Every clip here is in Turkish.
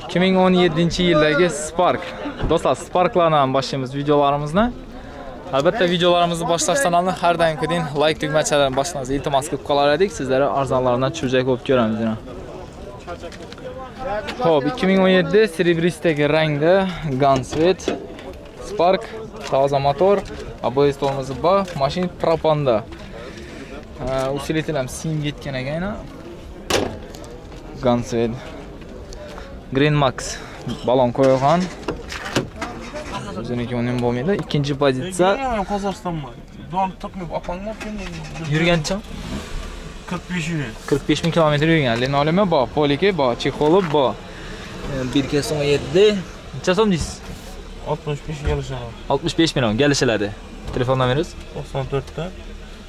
2017 yildagi Spark. Dostlar, Sparklardan boshlaymiz videolarimizni. Albatta videolarimizni boshlashdan oldin har doimgidek like tugmachalarini bossangiz iltimos qilib qolar edik. Sizlarga arzonlaridan cho'jak bo'lib ko'ramiz. Xo'p, 2017 serebristagi rangda Gansvet Spark, toza motor, ABS tormozi bor, mashina propanda. Usilitel ham singib ketgan ekan. Gansvet Green Max balon koyulgan. O'ziniki o'nim bo'lmaydi. İkinci pozitsiya. Qozog'istondan. Don to'qnib opangan yurgancha 45 bin kilometre yurgan. Lenolemi bor, poliki bor, chexoli bor. 1.7. Necha so'm deysiz? 65 gelişiladi. 65 milyon gelişiladi. Telefon numarangiz? 94'te.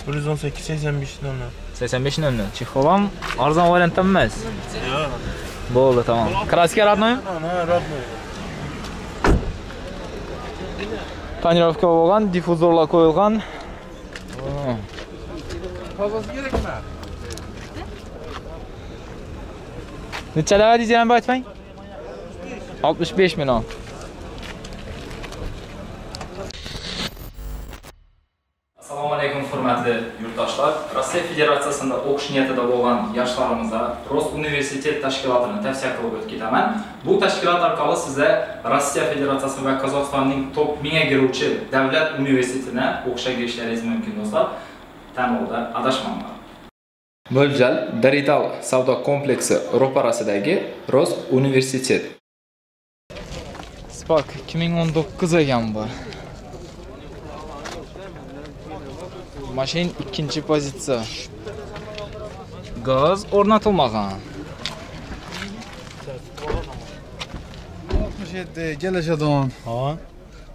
118 85'in önü. 85'in önü. Çikolam arzan variantdan emas. Yo'q. Bo'ldi, tamam. Kraska rodnoy? Ha, rodnoy. Tonirovka bo'lgan, difuzorlar qo'yilgan. Qozos kerakmi? Nechalar deysiz ham aytmang? 65 milyon. Hurmatli yurtdoshlar, Rossiya Federatsiyasida o'qish niyatida bo'lgan yoshlarimizga ROSUNIVERSITET tashkilotini tavsiya qilib o'tib ketaman. Bu tashkilot orqali sizlar Rossiya Federatsiyasi va Qozog'istonning top 1000 ga kiruvchi davlat universitetini o'qishga kirishlaringiz mumkin do'stlar. Tanlovda adashmanglar. Mo'ljal Darital savdo kompleksi ro'parasidagi ROSUNIVERSITET. Spark 2019 ekan bu. Mashin ikinci pozitsiya. Gaz o'rnatilmagan. 67 gelişadon. Ha.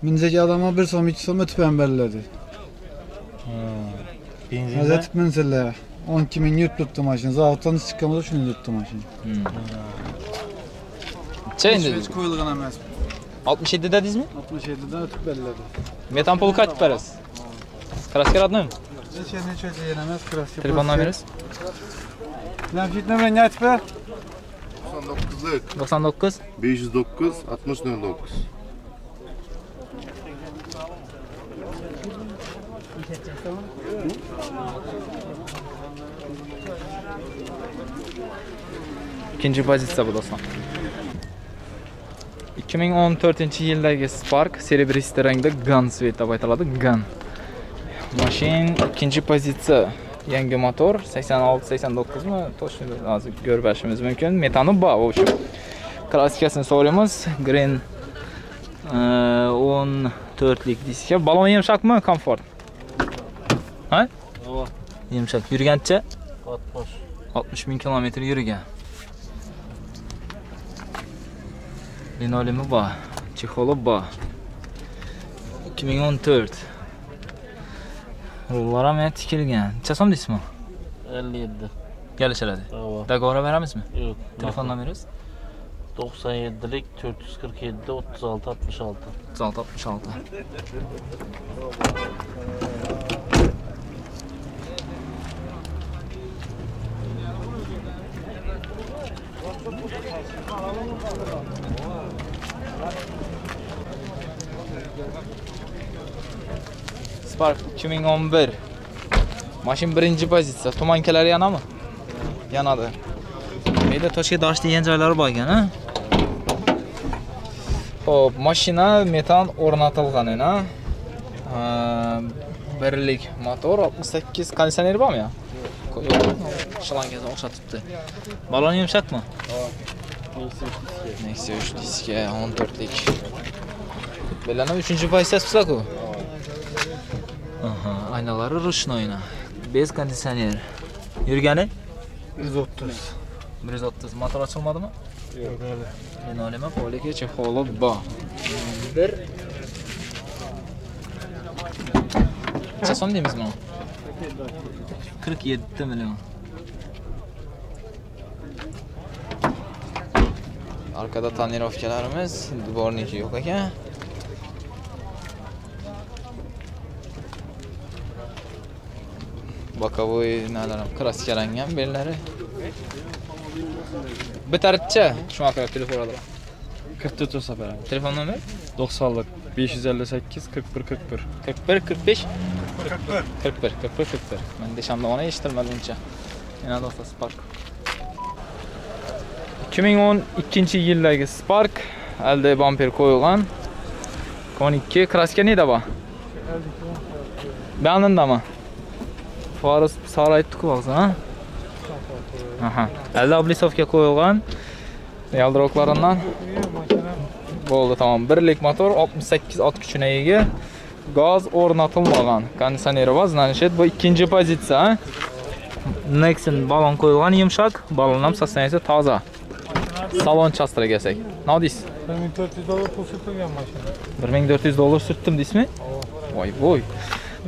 Minzeki adama 1 som 2 som ötüp emberledi. Benzin. Özetip minziller. 12 bin yurt tuttu maşin. Zavutdan çıkkamızda şunu tuttu maşin. Çeyindir. Hiç koyulgan emas. 67 dediniz mi? 67'den ötüp belledi. Metanpol kaç parası? Краски родной? Сейчас ничего тебе на мясо краски. Телефон номерис? Lamchit номер ne teper? 99. 99. 509 6009. İkinci pozitsiya bu dostlar. 2014 yildagi Spark serebrist rangda Gansvet deb aytiladi. Gan. Mashin ikinci pozitsiya. Yangi motor 86-89 mi? To'g'ri hozir ko'rishimiz mumkin. Metani bor, o'sha. Klassikasin so'raymiz. Green 14lik diska. Balon yumshoqmi, komfort? Ha? Yo'q. Yumshoq. Yurgancha 60 bin kilometre yurgan. Linolemi bor, chexoli bor. 2014. Rullara mı tikilgan? Çasom deysizmi? 57. Gelişiladi. Dagora beramizmi? Yo'q. Telefon numaringiz? 97lik 447 36 66. 36 66. Spark 2011. Mashin birinci pozitsiya. Tumankalari yanami? Yanadi. Meda toshga dash degan joylari bor ekan, ha? Xo'p, mashina metan o'rnatilgan ena. Birlik motor 68 konditsioner bormi ya? Yo'q. Shlangaga o'xshatibdi. Balon yumshatmi? Nexia 3 diska 14lik. Belana 3-chi pozitsiyasi sizlarku. Aha, aynaları rüşnoyna. Bez kondisyoner. Yürgeni? 130. 130. Motor açılmadı mı? Yok öyle. Lenolemi poliki chexoli bor. Bir. Necha so'm deymiz mana? 47 milyon. Arkada tonirovkalarimiz, duborniki yo'q ekan. Bokovoy nalarim kraskalangan, bellari. Bitarcha, shunaqalar telefon olaman. 44 o sefer. Telefon numarası? 90'lık 558 41 41. 41 45 41 41 41 41. Ben de şimdi ona yetiştirmedim önce. Yana da Spark. 2012 yıldagi Spark, alda bumper koyulgan. 12 kraska neydi bu? Beğendin mi? Farız sarayttık baksana ha. Aha. Alda blisovka koyulgan. Yaldiroqlaridan. Bo'ldi, tamam. Birlik motor 68 ot kuchini ega. Gaz o'rnatilmagan. Konditsioneri va znanishet. Bu ikinci pozitsiya. Nexin balon qo'yilgan, yumshoq. Balon ham sostaniyasi toza. Salon chastira kelsak. Nima deysiz? $1400 pul surtilgan mashina. $1400 surtdim deysizmi? Voy voy.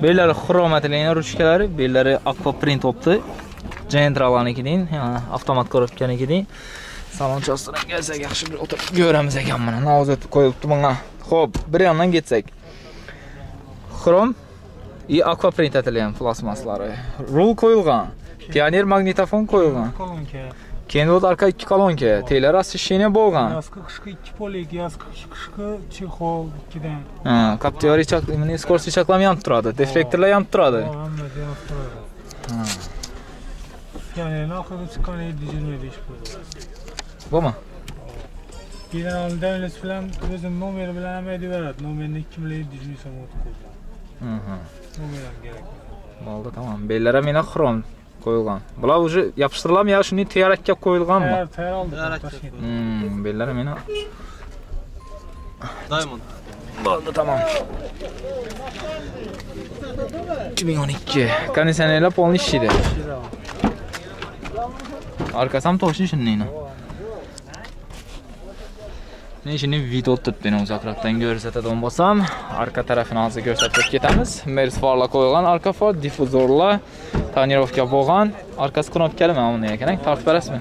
Bellari xromatlangan ruchkalari, bellari aqua print o'pti. Gentralanikidan, avtomat korobkanikidan. Salon chastiraga kelsak, yaxshi bir o'tirib ko'ramiz ekan mana. Nozat qo'yilibdi bunga. Xo'p, bir yandan ketsak. Xrom va aqua print atilgan plasmaslari. Rul qo'yilgan, pioner magnitofon qo'yilgan. Kolonka. Keyin o'z orqa ikki kolonka, tellar asti shina bo'lgan. Yozqi qishqi 2 pollik, yozqi qishqi chexol 2 dan. Ha, kaptiori chaq, mana eskorsi chaqlam ham turadi, deflektorlar ham turadi. Ha. Yani noqonun chiqqan 725 bo'ldi. Boma. General Davlat filan o'zim nomeri bilan ham aytib beradi. Nomerni 2700 so'm o'tkazgan. Aha. Nomer ham kerak. Bo'ldi, tamam. Bellari meni xrom qo'yilgan. Bular uje yopishtirilgan ya, shuni teyarakka qo'yilganmi? Ha, tayyorlandik. Bellari meni Diamond. Bo'ldi, tamam. 2012. Konditsionerlar polni ishlaydi. Arkasi ham to'shin shuningni. Men şimdi video tutib beni uzoqroqdan ko'rsatadigan bo'lsam, arka tarafini hozir ko'rsatib ketamiz. Mercedes farlar qo'yilgan, arka far difuzorlar, tonirovka bo'lgan, arkasi knopkali mana bunday ekan. Tartib berasizmi?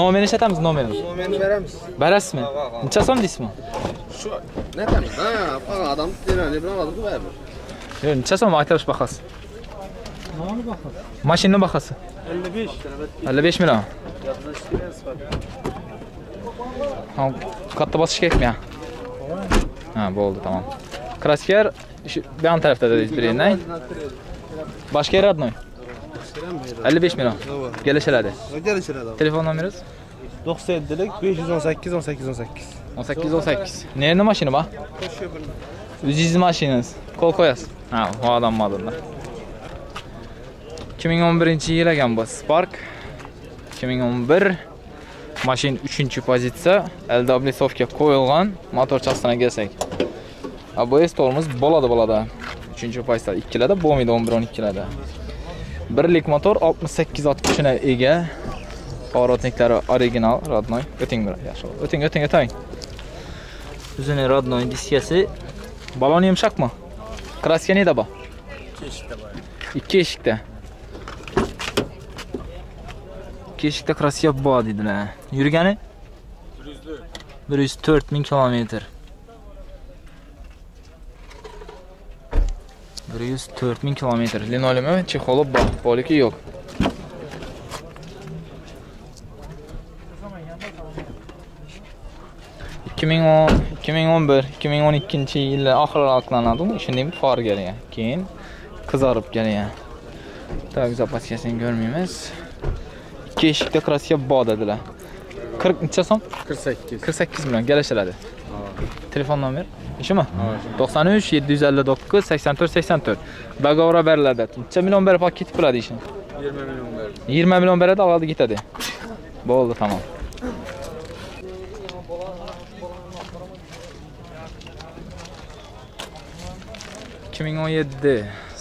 Nomerni shatamiz, nomerni. Nomerni beramiz. Berasizmi? Necha so'm deysizmi? Shu, natamiz. Ha, faqat adam terani bilan olib qo'yardi. Yo'q, necha so'm aytarish bahasi? Nima bahasi? Mashina bahasi. 55. 55 million. Ham katta bosish kerakmi? Ha, bo'ldi, tamam. Krasker şu yan tarafta da izbreyindan. Başka родной. 55 million. Kelishiladi. Kelishiladi. Telefon nomeringiz? 97lik 518 18 18. 18 18. Neyni mashina bu? O'zingiz mashinangiz. Qo'l qo'yasiz. Ha, bu odam modullar. 2011-yil ekan bu Spark. 2011 Mashin 3-pozitsiya, LW sovka qo'yilgan, motor chastasiga kelsak. ABS tormoz bo'ladi. 3-pozitsiya, 2larda bo'lmaydi, 11-12larda. Birlik motor 68 ot kuchini ega. Pavorotniklari original, rodnoy. O'ting bir, yaxshi. O'ting. O'zining rodnoy diskasi. Balon yumshoqmi? Kraska neydi bu? 2 eshikda bor. 2 eshikda. Keşikte kraska bu dediler. Yürgeni? 104 bin kilometre. 104 bin kilometre. Linolemi çekolup bak. Poliki yok. O, 2011, 2012 yıllar ahir aklanladım. Şimdi bir far geliyor. Keyin kızarıp geliyor. Daha güzel patkasını görmeyemiz. Keşikte kraska bor dediler. 40 necha so'm? 48. 48 million kelishiladi. Telefon nomer? Ishimi? 93 759 84 84. Dogovor beriladi. Necha million berib ketib qoladi ishni? 20 million beradi. 20 million beradi, oladi ketadi. Bo'ldi, tamam.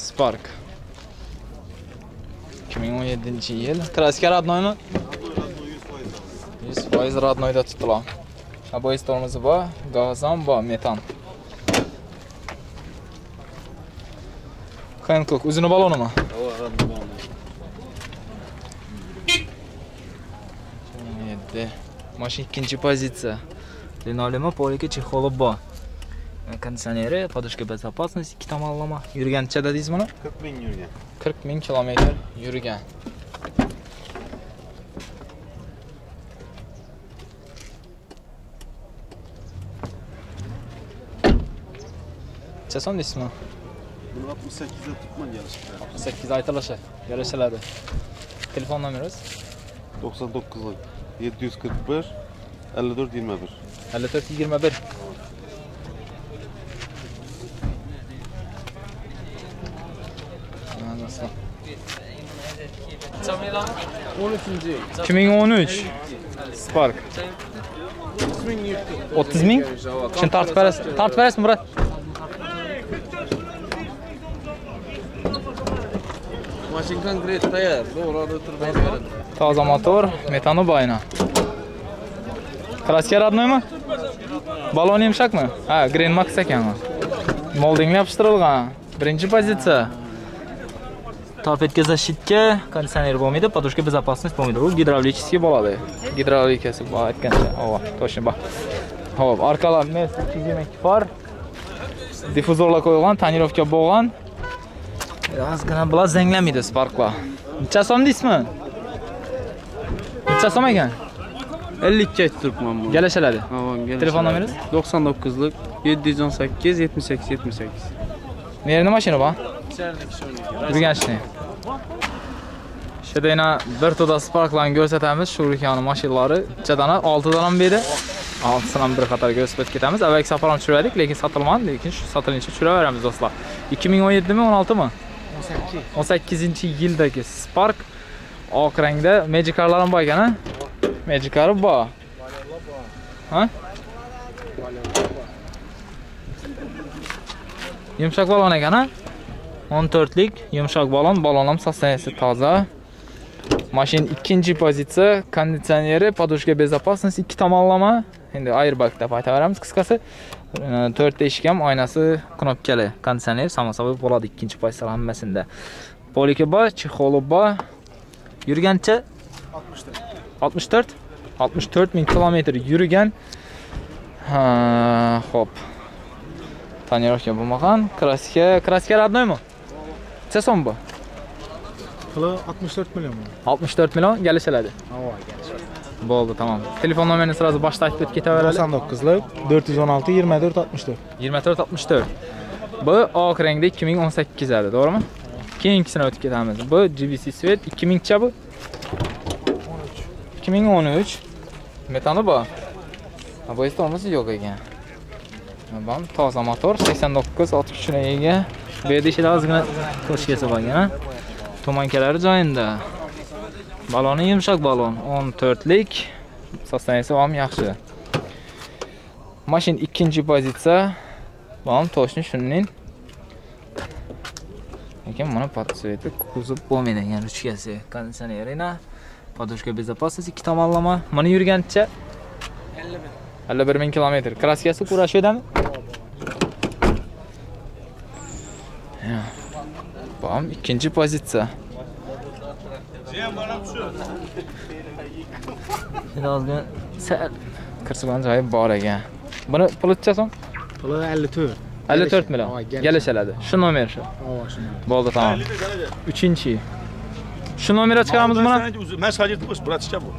Spark. 2017-yil. Kraska rodnoymi? 100% rodnoyda tutilgan. ABS tormozi bor, gaz ham bor, metan. Hankook o'zini balonimi? Yo'q, rodnoy. Mashina 2-pozitsiya. Linolemi, poliki chexoli bor. Konditsioneri, podушка безопасности, 2 tomonlama. Yurgancha dedingiz buni? 40 ming yurgan. 40 ming kilometr yurgan. açasan da ismini. Bunu 68'e tutman yarışırlar. 68 aytalaşa yarışırlardı. Telefon numarası? 99'lık 741 5421. 5421. Nasıl? 13. 2013 Spark. 30.000. Şimdi tartıp verersin Murat. Maşinkan gret tayar. Taze motor, metano bayna. Kraska radnoy mu? Balon yumshak mı? Ha, Green Max ekan. Molding yapıştırılgan. Birinci pozitsiya. Tafetga zashitga, konditsioner bo'lmaydi, podushka bezopasnost bo'lmaydi. U gidravlический bo'ladi. Gidravlikasi bor aytgancha. Hop, to'shin bak. Hop, arkalar mes 222 far. Difuzorlar qo'yilgan, tonirovka bo'lgan. Ozgina biroz zanglamaydi Spark'lar. Necha so'm deysizmi? Necha so'm ekan? 50 ga aytdiribman buni. Galashiladi. Ha, galashiladi. Telefon nomeringiz? 99lik 718 78 78. Nerede maşina var? Birgençliğe. Şurada yine bir toda Spark'la görsətəmiz Şurikanın maşinları. Çədana 6'dan beri 6'dan bir qatar görsətib getəmiz. Əvvəlki saparam çürədik, lakin satılmadı. Lakin satılınca çürə verəmiz dostlar. 2017 mi, 16 mı? 18. 18-ci yildəki Spark. O rəngdə Magikarların var gənə. Magikarı var. Ha? Yumşaq balon ekan ha? 14'lik yumşaq balon, balonlam sastaniyasi taza. Maşin 2-nji pozitsiya, konditsioneri, podushka bezopasnost, 2 tomonlama. Endi airbagda aytib beramiz qisqasi. 4 ta eshik ham, oynasi, knopkali, konditsioner, samosavoy bo'ladi 2-nji pozitsiya hammasida. Poliki bor, chexoli bor. Yurgancha 64. 64.000 kilometr yurgan. Ha, hop. Tonirovka bo'lmagan, kraska radnoymi? Necha so'm bu? Puli 64 milyon. 64 milyon gelişeledi. Bu oldu tamam. Telefon nomerini sırası başta aytib ketaveraylik. 99'lik 416 24 64. 24 64. Bu oq rangda 2018 edi, doğrumu? Keyingisini o'tib ketamiz. Bu GBC Svet 2000'cha bu. 2013. Metano bu. Bu esa olmasa yo'q ekan. Bam toza motor 89 63 ega. Bu yerda ishida ozgina koshkasi bor ekan. Tomonkalari joyinda. Baloni yumshoq balon 14lik. Sostaniyasi ham yaxshi. Mashin 2-pozitsiya. Bam toshni shunning. Lekin mana podsveti kuzib bo'lmaydi ekan ruchkasi. Konditsionerina, podushka bezopasnosti 2 tomonlama. Mana yurgancha 51.000 kilometr. Kraskasi kurashedami? Ya. Bam 2-nji pozitsiya. Hozir sal kirsigan joyi bor ekan. Buni puli nechasan? Puli 54. 54 million. Galashiladi. Shu nomer shu. Ha, shu. Bo'ldi, tamam. 3-chi. Shu nomerni chiqaramiz mana. Men shajirib qo'yish, bratcha bu.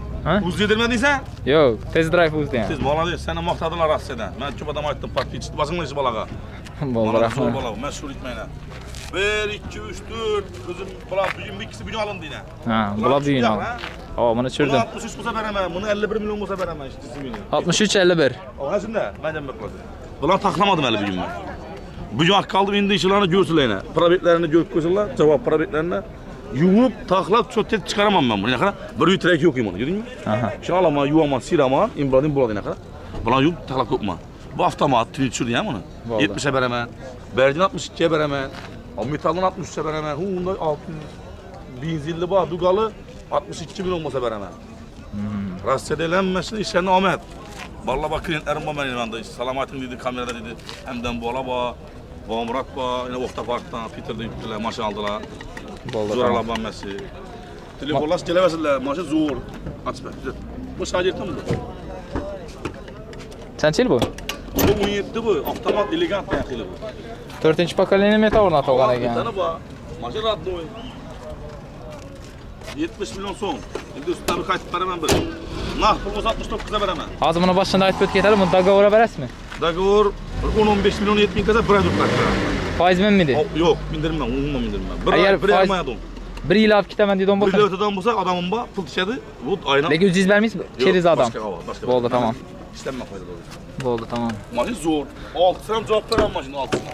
Uz dedirme deysen? Yok, Test Drive Uz deyin. Siz bana değil, seni muhtadırlar Rusya'dan. Ben çok adam ayıttım, partiyi çıktı, basın mı hiç balağa? Balağa sonra balağa, ben şur gitmeyin. 1, 2, 3, 4, kızım, bula büyüğün bir ikisi büyüğünü alındı yine. Ha, bula büyüğünü alındı. O, bunu çürdüm. Bunu 63 olsa veremem, bunu 51 milyon olsa veremem. 63, 51. O, ne şimdi? Ben de mi bekledim? Bula taklamadım hele büyüğünü. Büyüğün hakkı aldım, indi işlerini görsünler yine. Probetlerini gök koysunlar, cevap probetlerini. Yumup taklap çöpte çıkaramam ben bunu ne kadar böyle trek yok imanı gördün mü? Şalama yuvama sirama imbadim buladı ne kadar? Bana yumup taklap kopma. Bu hafta mı attın içirdin ya bunu? 70'e bereme, berdin 62'ye bereme, metalın 63'e bereme, hunda 600 binzilli bağ dugalı 62 bin olmasa bereme. Rastsedelenmesine işlerine Ahmet. Vallahi bak klient Erman benim yanında Salamat'ın dedi kamerada dedi hemden bola bağ, bağ Murat bağ, yine Ohtapark'tan Peter'da gittiler maşa aldılar. Zorla banması. Telefonlar televizyonlar maşa zor. Açma. Bu sadece tam bu. Çançil bu. Bu 17 bu. Avtomat elegant tankili bu. 4-nji pokoleniya metal o'rnatilgan ekan. Mana bu. Maşa radnoy. 70 milyon so'm. Endi ustidan qaytib beraman bir. Naqd pul 69 ga beraman. Hozir buni boshdan aytib o'tib ketardim, buni dogovor berasizmi? Dogovor 10-15 milyon 70 kadar bırak durmakta. Faizmen miydi? Yok, bindirmem, umumla bindirmem. Eğer faiz... Bir ilaf kitaben dedi onba. Bir ilaf kitaben olsa adamın ba pul dışarıdı, bu ayna. Peki ücret vermiş mi? Keriz adam. Başka. Bu oldu tamam. İstenme fayda oldu. Bu oldu tamam. Maşin zor. Altından cevap veren maşin altından.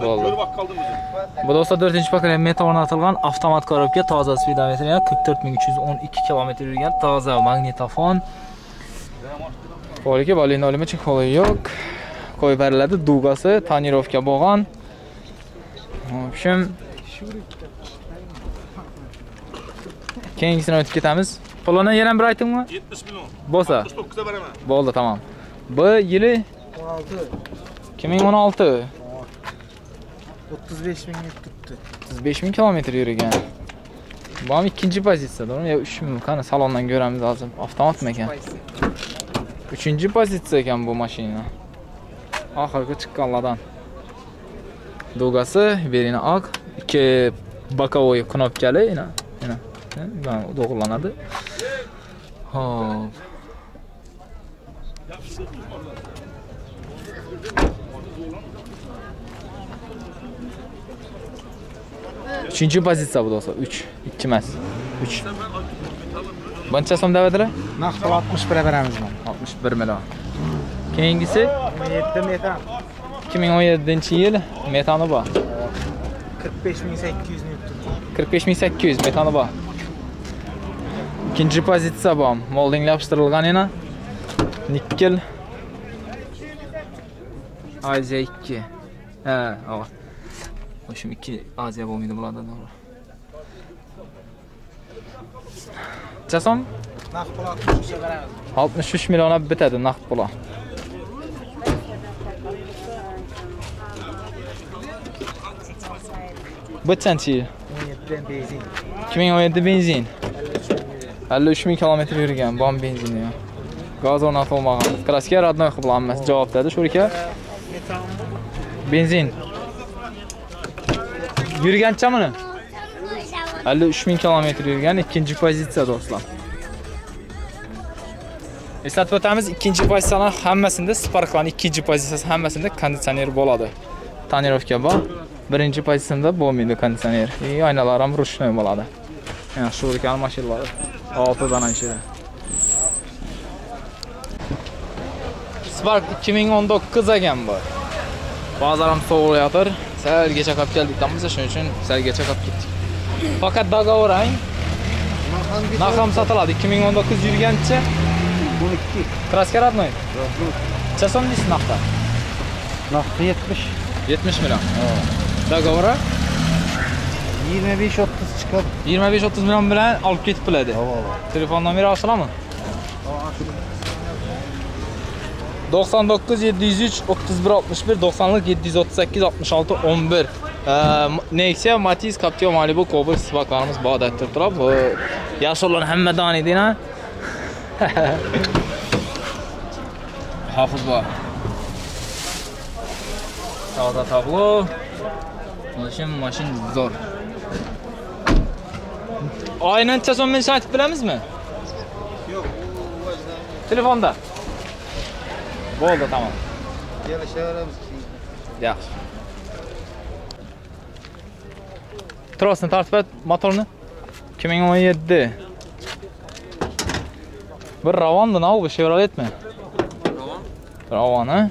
Böyle bak kaldım bizim. Bu dostlar 4-cü pakır emniyet tavanına atılgan avtomat korupya tazası vidaviyatına yani 44.312 km yürüyen taza magnetofon. Faoliki balina ölümü için kolay yok. Koyu berilerde dugası, tanirovka boğan. Şimdi kengisini ötüp getemiz. Polona yeren bir aytın mı? 70 milyon. Bosa. 69'a veremem. Bu oldu tamam. Bu yılı? 16. 2016. 35 bin tuttu. 35 bin kilometre yürüyen. Bu ham ikinci pozisyon doğru mu? Ya 3 bin kanı salondan görmemiz lazım. Avtomat mekan. Üçüncü pozisyon bu maşina. Ahırkı çıkkanlardan. Dugası, birini ak, iki bakavoy knopkali, yine doğrulanadı. Hop. Üçüncü pozitsiya bu da olsa. 3. 2 məhz. 3. Bunca son dəvədələ? Naxtı 61 verəmiz var. 61 mela. Keyingisi? 17 metan. 2017-ci il metanı var. 45.800 Nm. 45.800 metanı var. İkinci pozitsiya bu. Molding yapıştırılğan yana. Nikkel. AZ2. Hə, ağır. Şimdi 2 Aziya olmaydı bunlardan doğru. Çasom? Naqd pul 63'e veremez. 63 milyona bitedi naqd pula. Bu çantiyi? 2017 benzin. 2017 benzin. 53 bin kilometre yürüyen bam benzini ya. Gaz ornatı olmağı. Klasik raddan xıblanması cevap dedi. Şuraya benzin. Yürüyen çamını? 53 bin kilometre yürüyen ikinci pozisiya dostlar. Eslat bötemiz ikinci pozisiyanın həmməsində Sparkların ikinci pozisiyası həmməsində kondisioner boladı. Tanirovka var. Birinci pozisiyanda bombaydı kondisioner. Aynalarım ruşnoy boladı. Yani şuradaki maşinları 6 dana işledi. Spark 2019 agam bu. Bazılarım soğulayatır. Sel geçe kap geldik tam bize şunun için sel geçe kap gittik. Fakat daga orayın nakam satıladı 2019 yürüyençe 12. Krasker atmayın. Çesom neyse nakta? Nakta 70. 70 milyon. Daga oraya? 25-30 çıkar. 25-30 milyon bilen alıp gitip biledi. Telefondan biri açıla mı? 99 703 31 61 90'lık 738 66 11 Nexia, Matiz, Captiva, Malibu, Cobalt Sparklarımız bağda ettirtirib. Yaşı olan həmmə dan idi ha. Hafız var. Sağda tablo. Maşin, maşin zor. Aynen çəson məni şahit biləmizmi? Yox. Telefonda. Bu oldu tamam. Yaxşı. Trosunu tartib et, motorunu. 2017. Bir ravandı ne oldu? Chevrolet mi? Ravan. Ravan ha?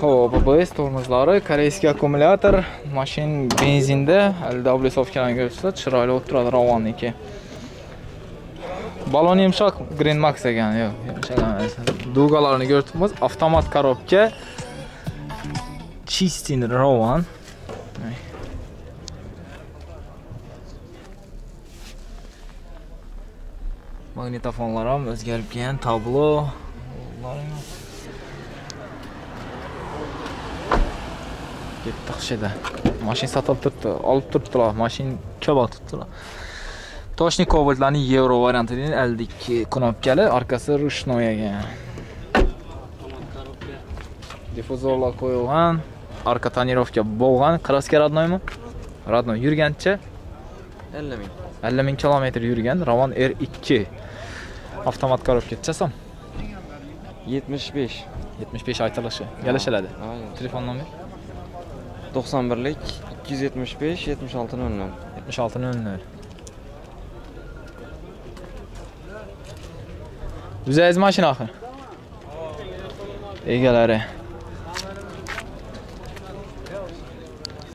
Xo'p, ABS tormozlari, koreyski akkumulyator, mashin benzinda, LW sovkalarni ko'rsatadi, chiroyli o'tiradi Ravanniki. Balon yumshoq Green Max ekan, yo'q, yumshoq emas. Dugalarını gördünüz. Avtomat korobka. Çistin Rowan. Magnetofonlarım özgərib gələn tablo. Getdik şeydə. Maşin satılıb tutdu, alıb tutdular. Maşin köbə tutdular. Toshnik kobaltlarning Euro variantining 52 knopkali, arkası rushnoy ekan. Difuzorlar qo'yilgan, arka tonirovka bo'lgan, kraska radnoymi? Radnoy yurgancha 50 ming. 50 ming kilometr yurgan Ravon R2. Avtomat korobka chasam. 75. 75 aytalaşı. Geliş elədi. Telefonla ver. 91'lik 275 76'nın önünü. 76'nın önünü. Güzel maşın axı. Egaları.